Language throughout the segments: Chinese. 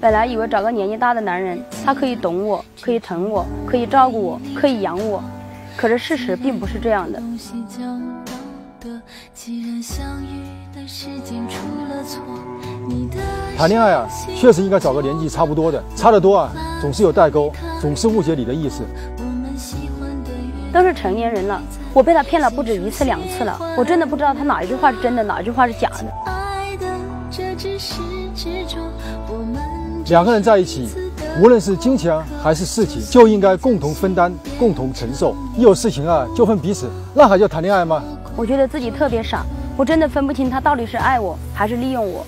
本来以为找个年纪大的男人，他可以懂我，可以疼我，可以照顾我，可以养我，可是事实并不是这样的。谈恋爱啊，确实应该找个年纪差不多的，差得多啊，总是有代沟，总是误解你的意思。都是成年人了，我被他骗了不止一次两次了，我真的不知道他哪一句话是真的，哪一句话是假的。 两个人在一起，无论是金钱还是事情，就应该共同分担、共同承受。一有事情啊，就恨彼此，那还叫谈恋爱吗？我觉得自己特别傻，我真的分不清他到底是爱我还是利用我。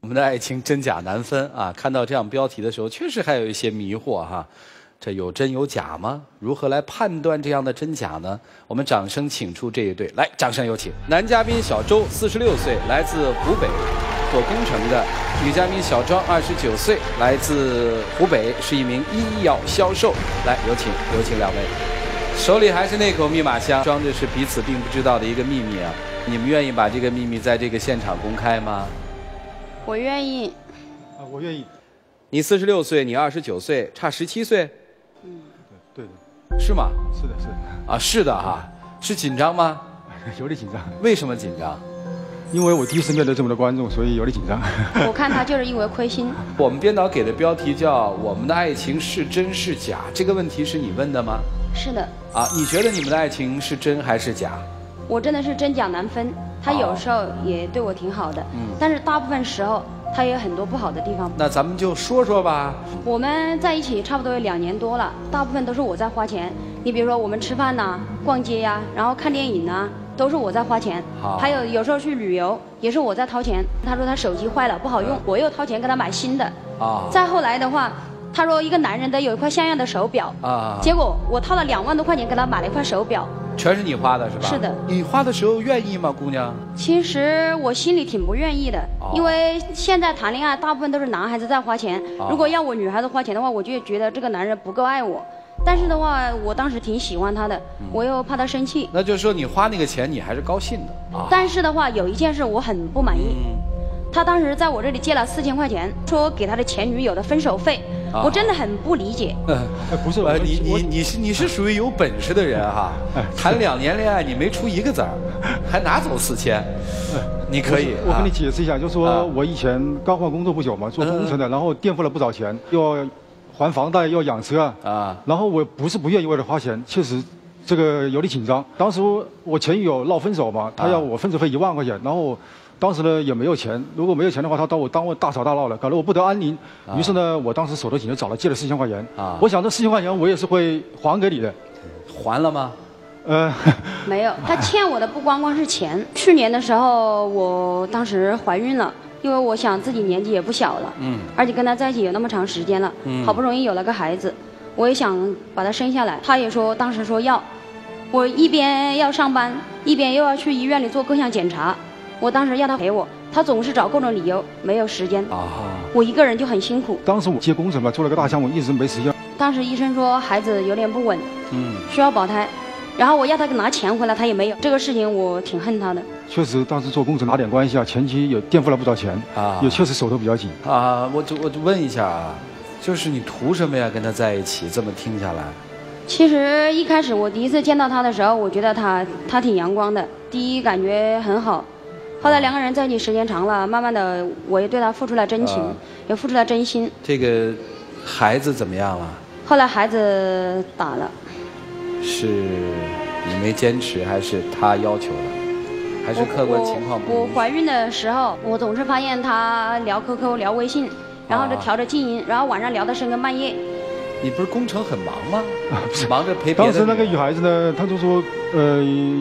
我们的爱情真假难分啊！看到这样标题的时候，确实还有一些迷惑哈。 这有真有假吗？如何来判断这样的真假呢？我们掌声请出这一对，来，掌声有请。男嘉宾小周，46岁，来自湖北，做工程的；女嘉宾小庄，29岁，来自湖北，是一名医药销售。来，有请，有请两位。手里还是那口密码箱，装着是彼此并不知道的一个秘密啊！你们愿意把这个秘密在这个现场公开吗？我愿意。啊，我愿意。你46岁，你29岁，差17岁。 对的，是吗？是的，是的。啊，是的哈、啊，是紧张吗？有点紧张。为什么紧张？因为我第一次面对这么多观众，所以有点紧张。我看他就是因为亏心。我们编导给的标题叫“我们的爱情是真是假”，这个问题是你问的吗？是的。啊，你觉得你们的爱情是真还是假？我真的是真假难分。他有时候也对我挺好的，但是大部分时候。 他也有很多不好的地方，那咱们就说说吧。我们在一起差不多有2年多了，大部分都是我在花钱。你比如说我们吃饭呐、逛街呀、然后看电影呐、都是我在花钱。还有有时候去旅游也是我在掏钱。他说他手机坏了不好用，我又掏钱给他买新的。再后来的话，他说一个男人得有一块像样的手表结果我掏了2万多块钱给他买了一块手表。 全是你花的是吧？是的。你花的时候愿意吗，姑娘？其实我心里挺不愿意的，因为现在谈恋爱大部分都是男孩子在花钱，如果要我女孩子花钱的话，我就觉得这个男人不够爱我。但是的话，我当时挺喜欢他的，我又怕他生气。那就是说你花那个钱，你还是高兴的。但是的话，有一件事我很不满意，他当时在我这里借了4000块钱，说给他的前女友的分手费。 我真的很不理解。不是，你是属于有本事的人哈，谈2年恋爱你没出一个字儿，还拿走4000，你可以。我跟你解释一下，就说我以前刚换工作不久嘛，做工程的，然后垫付了不少钱，要还房贷，要养车啊。然后我不是不愿意为了花钱，确实这个有点紧张。当时我前女友闹分手嘛，她要我分手费1万块钱，然后。 当时呢也没有钱，如果没有钱的话，他当我大吵大闹了，搞得我不得安宁。于是呢，我当时手头紧，就找了借了4000块钱。我想这4000块钱我也是会还给你的，还了吗？没有，他欠我的不光光是钱。去年的时候，我当时怀孕了，因为我想自己年纪也不小了，而且跟他在一起有那么长时间了，好不容易有了个孩子，我也想把他生下来。他也说当时说要，我一边要上班，一边又要去医院里做各项检查。 我当时要他陪我，他总是找各种理由，没有时间。我一个人就很辛苦。当时我接工程嘛，做了个大项目，一直没时间。当时医生说孩子有点不稳，需要保胎。然后我要他拿钱回来，他也没有。这个事情我挺恨他的。确实，当时做工程拿点关系啊，前期也垫付了不少钱也确实手头比较紧我就问一下啊，就是你图什么呀？跟他在一起这么听下来。 其实一开始我第一次见到他的时候，我觉得他挺阳光的，第一感觉很好。 后来2个人在一起时间长了，慢慢的我也对他付出了真情，也付出了真心。这个孩子怎么样了？后来孩子打了。是你没坚持，还是他要求的，还是客观情况不允许？我怀孕的时候，我总是发现他聊 QQ、聊微信，然后就调着静音，然后晚上聊到深更半夜。 你不是工程很忙吗？忙着陪别的。当时那个女孩子呢，她就说，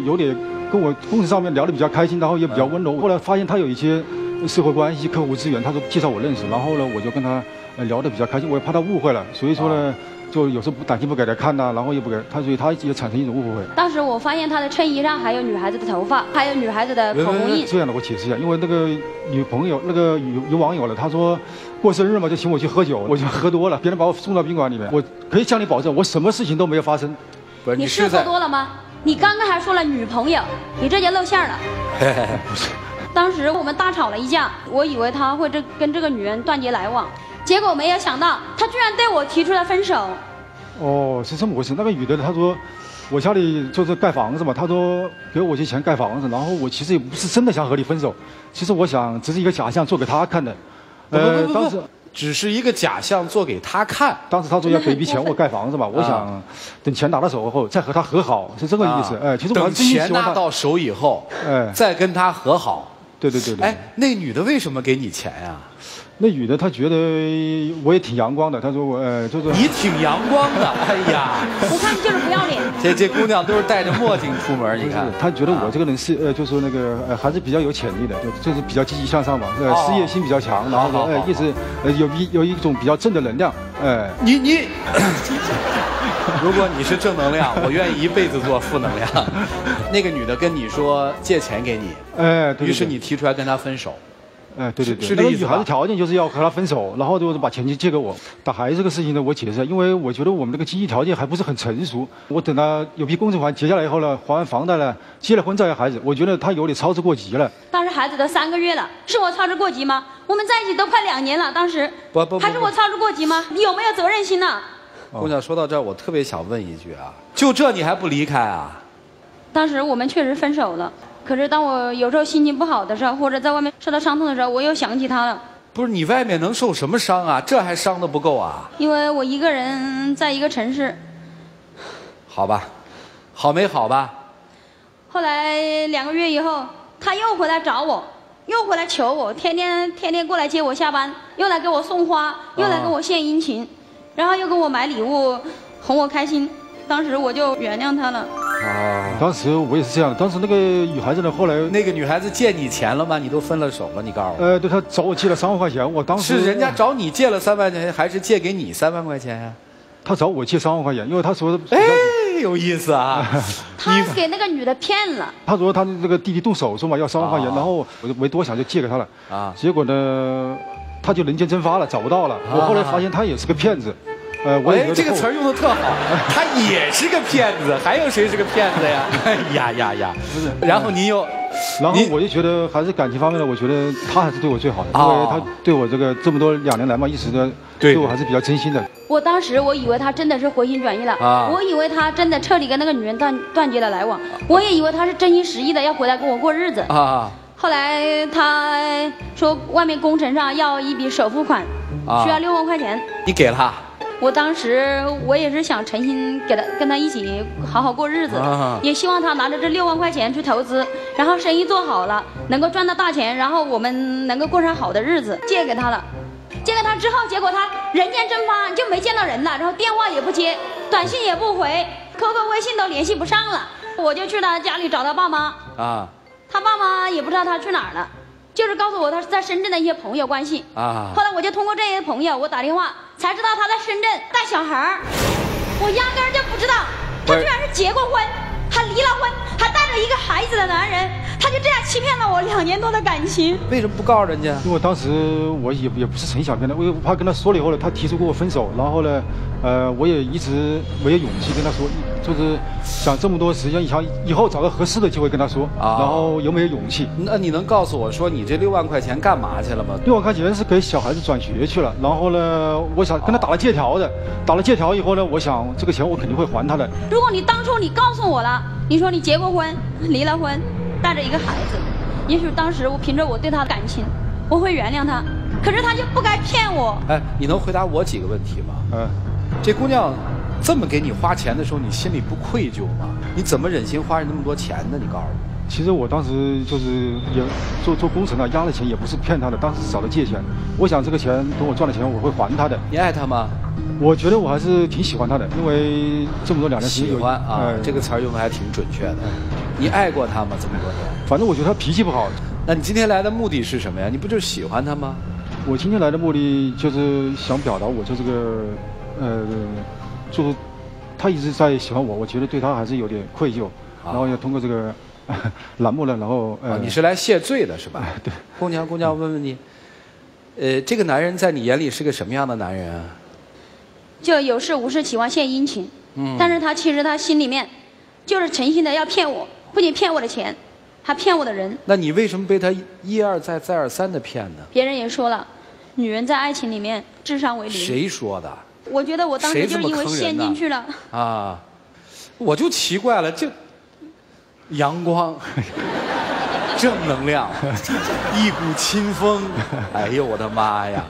有点跟我工程上面聊得比较开心，然后也比较温柔。后来发现她有一些社会关系、客户资源，她说介绍我认识，然后呢，我就跟她聊得比较开心，我也怕她误会了，所以说呢，就有时候胆气不给她看呐、然后也不给她，所以她也产生一种误会。当时我发现她的衬衣上还有女孩子的头发，还有女孩子的口红印。这样的，我解释一下，因为那个女朋友，那个有网友了，她说。 过生日嘛，就请我去喝酒，我就喝多了，别人把我送到宾馆里面。我可以向你保证，我什么事情都没有发生。不是，你是喝多了吗？你刚刚还说了女朋友，你这就露馅了。不是，当时我们大吵了一架，我以为他会跟这个女人断绝来往，结果没有想到他居然对我提出了分手。哦，是这么回事。那个女的她说，我家里就是盖房子嘛，她说给我些钱盖房子，然后我其实也不是真的想和你分手，其实我想只是一个假象做给她看的。当时。只是一个假象做给他看，当时他说要给一笔钱我盖房子嘛，我想等钱拿到手后再和他和好，是这个意思。哎，其实我等钱拿到手以后，哎，再跟他和好。对对对对。哎，那女的为什么给你钱呀？那女的她觉得我也挺阳光的，她说我就是你挺阳光的，哎呀，我看你就是不要脸。这姑娘都是戴着墨镜出门，你看。她觉得我这个人是就是那个还是比较有潜力的，就是比较积极向上吧，事业心比较强，然后一直有一种比较正的能量，哎。你，如果你是正能量，我愿意一辈子做负能量。那个女的跟你说借钱给你，哎，于是你提出来跟她分手。哎，对对对，那个女孩子条件就是要和他分手，然后就是把钱借给我。打孩子这个事情呢，我解释，因为我觉得我们这个经济条件还不是很成熟。我等他有批工资还，结下来以后呢，还完房贷了，结了婚再要孩子，我觉得他有点操之过急了。当时孩子都3个月了，是我操之过急吗？我们在一起都快2年了，当时还是我操之过急吗？你有没有责任心呢？姑娘，说到这儿，我特别想问一句啊，就这你还不离开啊？当时我们确实分手了。可是当我有时候心情不好的时候，或者在外面受到伤痛的时候，我又想起他了。不是你外面能受什么伤啊？这还伤的不够啊？因为我一个人在一个城市。好吧，好没好吧？后来2个月以后，他又回来找我，又回来求我，天天过来接我下班，又来给我送花，又来给我献殷勤，然后又给我买礼物，哄我开心。当时我就原谅他了。啊，当时我也是这样。当时那个女孩子呢，后来那个女孩子借你钱了吗？你都分了手了，你告诉我。对，她找我借了3万块钱，我当时是人家找你借了3万块钱，还是借给你3万块钱呀？她找我借3万块钱，因为她说，哎，有意思啊。她给那个女的骗了。她说她那个弟弟动手术嘛，要3万块钱，然后我就没多想就借给她了。啊，结果呢，她就人间蒸发了，找不到了。我后来发现她也是个骗子。哎，这个词儿用的特好，他也是个骗子，还有谁是个骗子呀？哎呀呀呀！不是，然后你又，然后我就觉得还是感情方面呢，我觉得他还是对我最好的，因为他对我这个这么多2年来嘛，一直的对我还是比较真心的。我当时我以为他真的是回心转意了，我以为他真的彻底跟那个女人断绝了来往，我也以为他是真心实意的要回来跟我过日子啊。后来他说外面工程上要一笔首付款，需要6万块钱，你给了他。我当时我也是想诚心给他跟他一起好好过日子，也希望他拿着这6万块钱去投资，然后生意做好了能够赚到大钱，然后我们能够过上好的日子。借给他了，借给他之后，结果他人间蒸发，就没见到人了，然后电话也不接，短信也不回， QQ 微信都联系不上了。我就去他家里找他爸妈啊，他爸妈也不知道他去哪儿了，就是告诉我他在深圳的一些朋友关系啊。后来我就通过这些朋友，我打电话才知道他在深圳带小孩儿，我压根儿就不知道他居然是结过婚，还离了婚，还带着一个孩子的男人，他就这样欺骗了我2年多的感情。为什么不告诉人家？因为当时我也不是很想跟他，我怕跟他说了以后呢，他提出跟我分手，然后呢，我也一直没有勇气跟他说，就是想这么多时间，想以后找到合适的机会跟他说，然后有没有勇气？那你能告诉我说你这6万块钱干嘛去了吗？6万块钱是给小孩子转学去了，然后呢，我想跟他打了借条的，打了借条以后呢，我想这个钱我肯定会还他的。如果你当初你告诉我了，你说你结过婚，离了婚，带着一个孩子，也许当时我凭着我对他的感情，我会原谅他。可是他就不该骗我。哎，你能回答我几个问题吗？嗯，这姑娘这么给你花钱的时候，你心里不愧疚吗？你怎么忍心花人那么多钱呢？你告诉我。其实我当时就是也做工程啊，压了钱也不是骗他的，当时找他借钱，我想这个钱等我赚了钱我会还他的。你爱他吗？我觉得我还是挺喜欢他的，因为这么多2年时间喜欢啊，这个词儿用的还挺准确的。你爱过他吗？这么多年？反正我觉得他脾气不好。那你今天来的目的是什么呀？你不就是喜欢他吗？我今天来的目的就是想表达我这个就是他一直在喜欢我，我觉得对他还是有点愧疚，然后要通过这个栏目了，然后你是来谢罪的是吧？对，姑娘，问问你，这个男人在你眼里是个什么样的男人啊？就有事无事喜欢献殷勤，但是他其实他心里面就是诚心的要骗我，不仅骗我的钱，还骗我的人。那你为什么被他一而再再而三的骗呢？别人也说了，女人在爱情里面智商为零。谁说的？我觉得我当时就是因为陷进去了。啊，我就奇怪了，这阳光。正能量，一股清风。哎呦我的妈呀！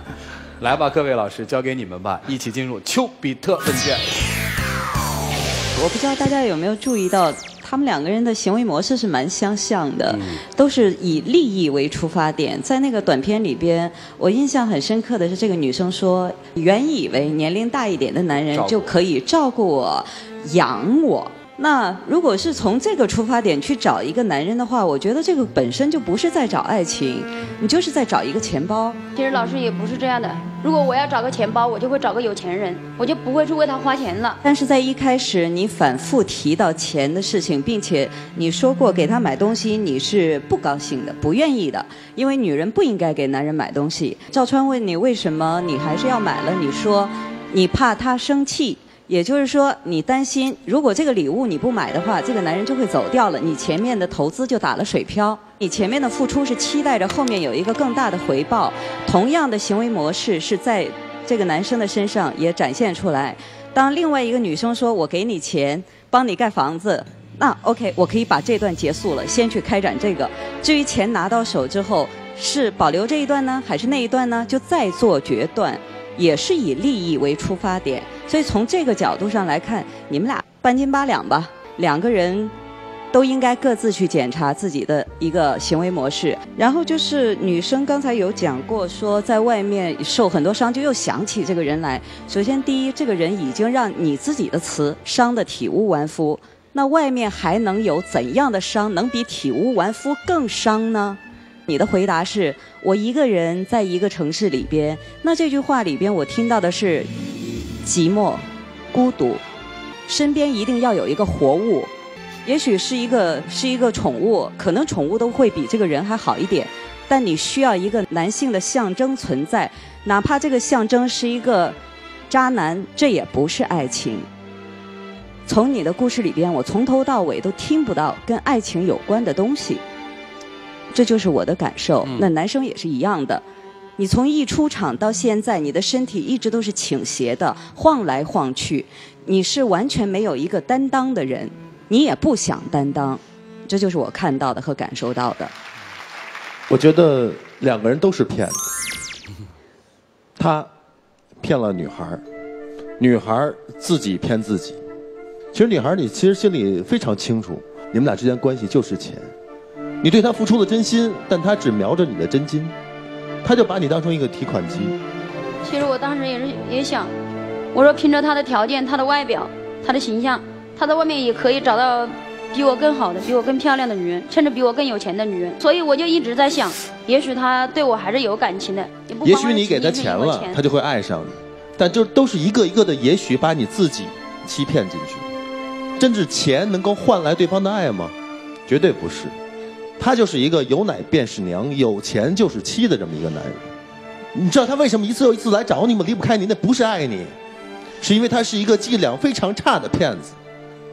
来吧，各位老师，交给你们吧，一起进入丘比特问卷。我不知道大家有没有注意到，他们两个人的行为模式是蛮相像的，都是以利益为出发点。在那个短片里边，我印象很深刻的是，这个女生说：“原以为年龄大一点的男人就可以照顾我、养我。”那如果是从这个出发点去找一个男人的话，我觉得这个本身就不是在找爱情，你就是在找一个钱包。其实老师也不是这样的，如果我要找个钱包，我就会找个有钱人，我就不会去为他花钱了。但是在一开始你反复提到钱的事情，并且你说过给他买东西你是不高兴的、不愿意的，因为女人不应该给男人买东西。赵川问你为什么你还是要买了，你说你怕他生气。也就是说，你担心如果这个礼物你不买的话，这个男人就会走掉了，你前面的投资就打了水漂。你前面的付出是期待着后面有一个更大的回报，同样的行为模式是在这个男生的身上也展现出来。当另外一个女生说我给你钱帮你盖房子，那 OK 我可以把这段结束了，先去开展这个。至于钱拿到手之后，是保留这一段呢还是那一段呢，就再做决断，也是以利益为出发点。所以从这个角度上来看，你们俩半斤八两吧，两个人都应该各自去检查自己的一个行为模式。然后就是女生刚才有讲过说在外面受很多伤就又想起这个人来，首先第一，这个人已经让你自己的词伤得体无完肤，那外面还能有怎样的伤能比体无完肤更伤呢？你的回答是我一个人在一个城市里边，那这句话里边我听到的是寂寞、孤独，身边一定要有一个活物，也许是一个宠物，可能宠物都会比这个人还好一点，但你需要一个男性的象征存在，哪怕这个象征是一个渣男，这也不是爱情。从你的故事里边，我从头到尾都听不到跟爱情有关的东西，这就是我的感受。那男生也是一样的。你从一出场到现在，你的身体一直都是倾斜的，晃来晃去，你是完全没有一个担当的人，你也不想担当，这就是我看到的和感受到的。我觉得两个人都是骗子，他骗了女孩，女孩自己骗自己。其实女孩你其实心里非常清楚，你们俩之间关系就是钱，你对她付出了真心，但她只瞄着你的真金，他就把你当成一个提款机。其实我当时也想，我说凭着他的条件、他的外表、他的形象，他在外面也可以找到比我更好的、比我更漂亮的女人，甚至比我更有钱的女人。所以我就一直在想，也许他对我还是有感情的。也许你给他钱了，他就会爱上你。但就都是一个一个的，也许把你自己欺骗进去。真是钱能够换来对方的爱吗？绝对不是。他就是一个有奶便是娘，有钱就是妻的这么一个男人。你知道他为什么一次又一次来找你吗？离不开你，那不是爱你，是因为他是一个伎俩非常差的骗子。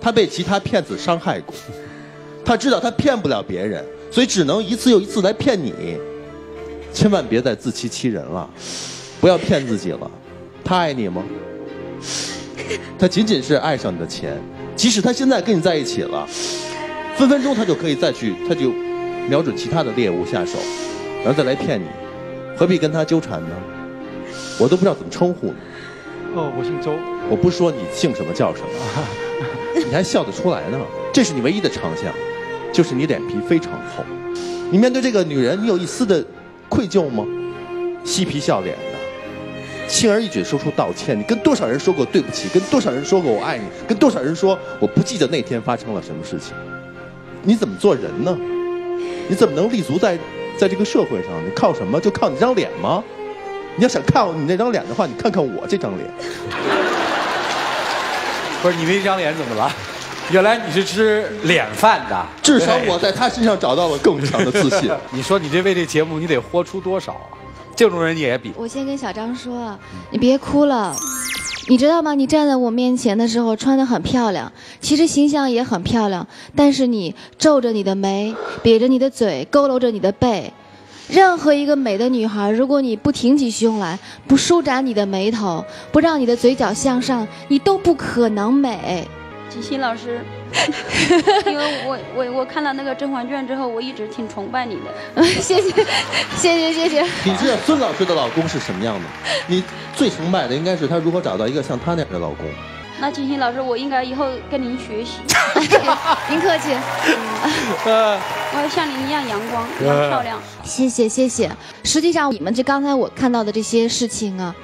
他被其他骗子伤害过，他知道他骗不了别人，所以只能一次又一次来骗你。千万别再自欺欺人了，不要骗自己了。他爱你吗？他仅仅是爱上你的钱，即使他现在跟你在一起了，分分钟他就可以再去，他就瞄准其他的猎物下手，然后再来骗你，何必跟他纠缠呢？我都不知道怎么称呼你。哦，我姓周。我不说你姓什么叫什么，你还笑得出来呢？这是你唯一的长项，就是你脸皮非常厚。你面对这个女人，你有一丝的愧疚吗？嬉皮笑脸的，轻而易举说出道歉。你跟多少人说过对不起？跟多少人说过我爱你？跟多少人说我不记得那天发生了什么事情？你怎么做人呢？你怎么能立足在这个社会上？你靠什么？就靠你这张脸吗？你要想靠你那张脸的话，你看看我这张脸。不是你那张脸怎么了？原来你是吃脸饭的。至少我在他身上找到了更强的自信。你说你这为这节目你得豁出多少啊？这种人你也比。我先跟小张说，你别哭了，你知道吗？你站在我面前的时候穿得很漂亮，其实形象也很漂亮，但是你皱着你的眉，瘪着你的嘴，佝偻着你的背。任何一个美的女孩，如果你不挺起胸来，不舒展你的眉头，不让你的嘴角向上，你都不可能美。齐秦老师。因为我看到那个《甄嬛传》之后，我一直挺崇拜你的。谢谢。你知道孙老师的老公是什么样的？你最崇拜的应该是他如何找到一个像他那样的老公。那齐秦老师，我应该以后跟您学习。您客气。我要像您一样阳光，一样漂亮。谢谢。实际上，你们这刚才我看到的这些事情啊。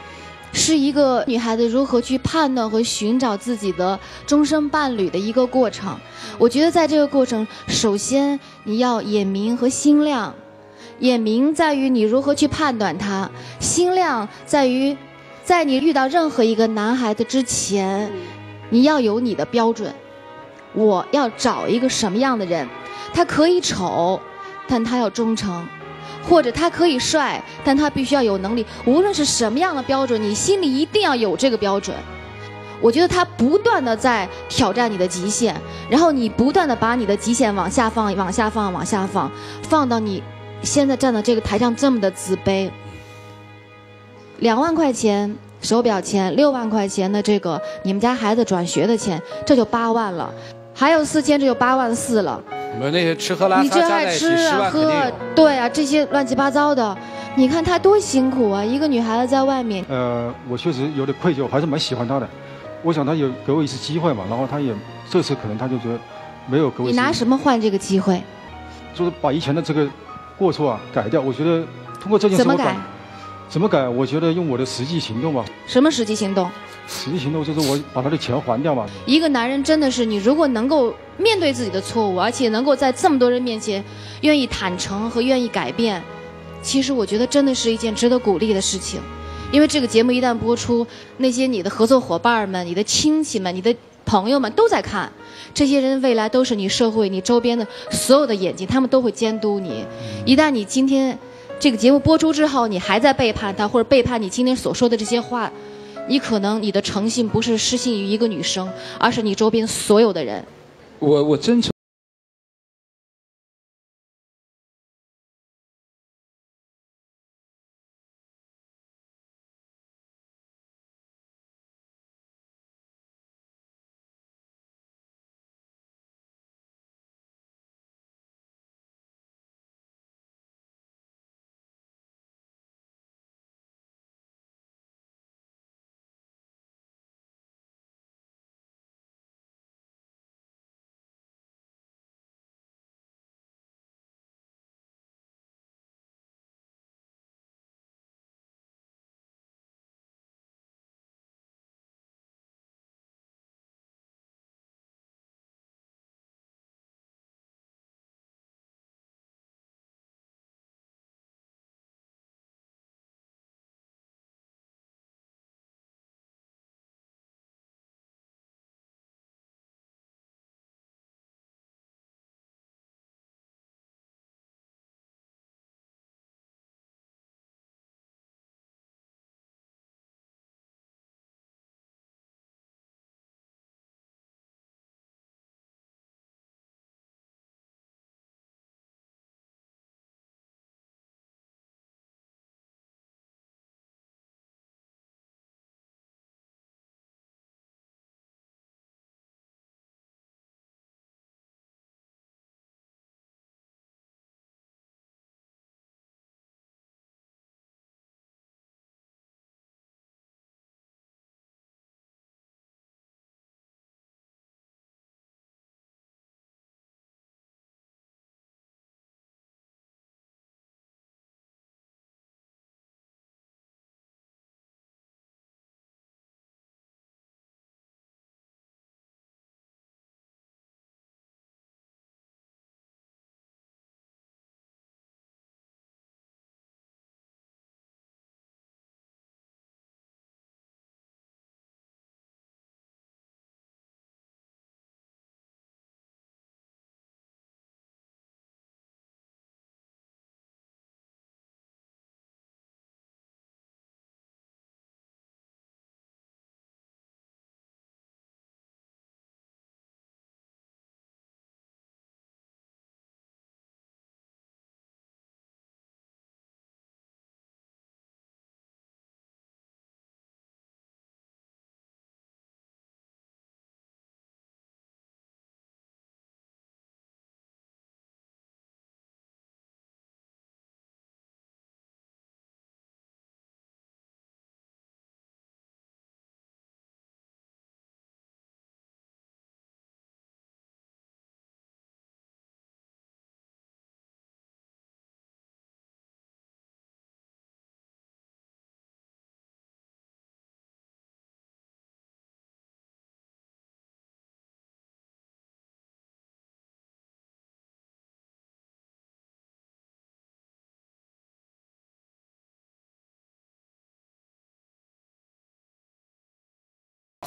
是一个女孩子如何去判断和寻找自己的终身伴侣的一个过程。我觉得在这个过程，首先你要眼明和心亮。眼明在于你如何去判断他，心亮在于在你遇到任何一个男孩子之前，你要有你的标准。我要找一个什么样的人？他可以丑，但他要忠诚。或者他可以帅，但他必须要有能力。无论是什么样的标准，你心里一定要有这个标准。我觉得他不断的在挑战你的极限，然后你不断的把你的极限往下放，往下放，往下放，放到你现在站到这个台上这么的自卑。2万块钱手表钱，6万块钱的这个你们家孩子转学的钱，这就8万了，还有4000，这就8万4了。我们那些吃喝拉撒加在一起10万肯定有。对啊，这些乱七八糟的，你看她多辛苦啊！一个女孩子在外面。我确实有点愧疚，还是蛮喜欢她的。我想她有给我一次机会嘛，然后她也这次可能她就觉得没有给我。你拿什么换这个机会？就是把以前的这个过错啊改掉。我觉得通过这件事。怎么改？我觉得用我的实际行动吧。什么实际行动？实际行动就是我把他的钱还掉嘛。一个男人真的是，你如果能够面对自己的错误，而且能够在这么多人面前愿意坦诚和愿意改变，其实我觉得真的是一件值得鼓励的事情。因为这个节目一旦播出，那些你的合作伙伴们、你的亲戚们、你的朋友们都在看，这些人未来都是你社会、你周边的所有的眼睛，他们都会监督你。一旦你今天这个节目播出之后，你还在背叛他，或者背叛你今天所说的这些话，你可能你的诚信不是失信于一个女生，而是你周边所有的人。我真诚。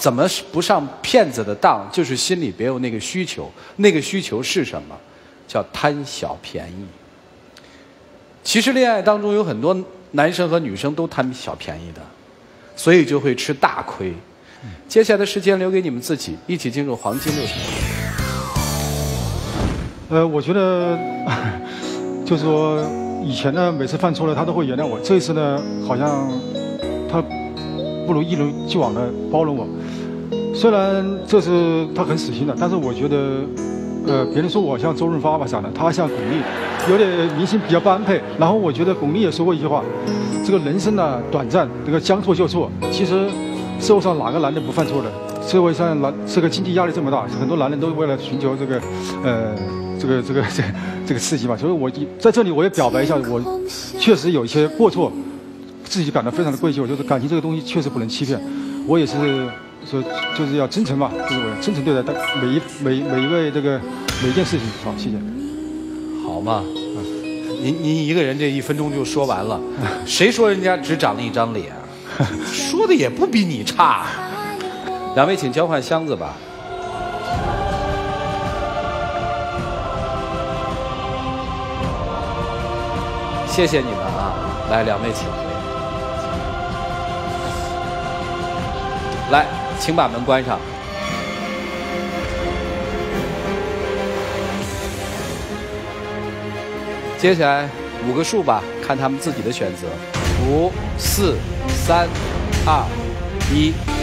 怎么不上骗子的当？就是心里别有那个需求，那个需求是什么？叫贪小便宜。其实恋爱当中有很多男生和女生都贪小便宜的，所以就会吃大亏。接下来的时间留给你们自己，一起进入黄金6十秒。我觉得，就是说以前呢，每次犯错了他都会原谅我，这一次呢，好像他不如一如既往的包容我。虽然这是他很死心的，但是我觉得。别人说我像周润发吧啥的，他像巩俐，有点明星比较不般配。然后我觉得巩俐也说过一句话：“这个人生呢、短暂，这个将错就错。”其实，社会上哪个男人不犯错的？社会上这个经济压力这么大，很多男人都为了寻求这个刺激嘛。所以我在这里我也表白一下，我确实有一些过错，自己感到非常的愧疚。就是感情这个东西确实不能欺骗，我也是。说就是要真诚嘛，就是我真诚对待每一位每一件事情。好，谢谢。好嘛，您一个人这一分钟就说完了，谁说人家只长了一张脸？说的也不比你差。两位请交换箱子吧。谢谢你们啊！来，两位请。来。请把门关上。接下来五个数吧，看他们自己的选择。5、4、3、2、1。